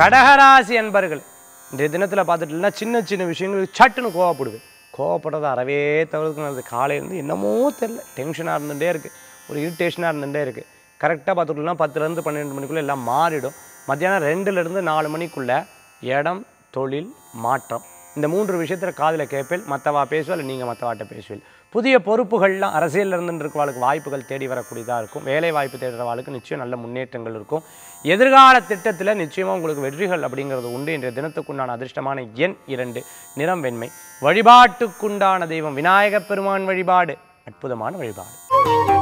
கடகராசி என்பர்கள் இன்றைய தினத்தில் பார்த்துட்டீங்கன்னா சின்ன சின்ன விஷயங்களுக்கு சட்டுன்னு கோவப்படுவேன். கோவப்படுறது அறவே தவிர்த்து காலையிலேருந்து என்னமோ தெரில டென்ஷனாக இருந்துகிட்டே இருக்குது, ஒரு இரிட்டேஷனாக இருந்துகிட்டே இருக்குது. கரெக்டாக பார்த்துட்டோம்னா 10லேருந்து 12 மணிக்குள்ளே எல்லாம் மாறிடும். மத்தியானம் 2லேருந்து 4 மணிக்குள்ளே இடம், தொழில், மாற்றம் இந்த 3 விஷயத்தில் காதில் கேட்பேன். மற்றவா பேசுவோம் இல்லை நீங்கள் மற்றவாட்ட பேசுவீங்க. புதிய பொறுப்புகள்லாம் அரசியலில் இருந்துருக்கவாளுக்கு வாய்ப்புகள் தேடி வரக்கூடியதாக இருக்கும். வேலை வாய்ப்பு தேடுறவாளுக்கு நிச்சயம் நல்ல முன்னேற்றங்கள் இருக்கும். எதிர்கால திட்டத்தில் நிச்சயமாக உங்களுக்கு வெற்றிகள் அப்படிங்கிறது உண்டு. இன்றைய தினத்துக்குண்டான அதிர்ஷ்டமான எண் 2, நிறம் வெண்மை. வழிபாட்டுக்குண்டான தெய்வம் விநாயகப் பெருமான் வழிபாடு, அற்புதமான வழிபாடு.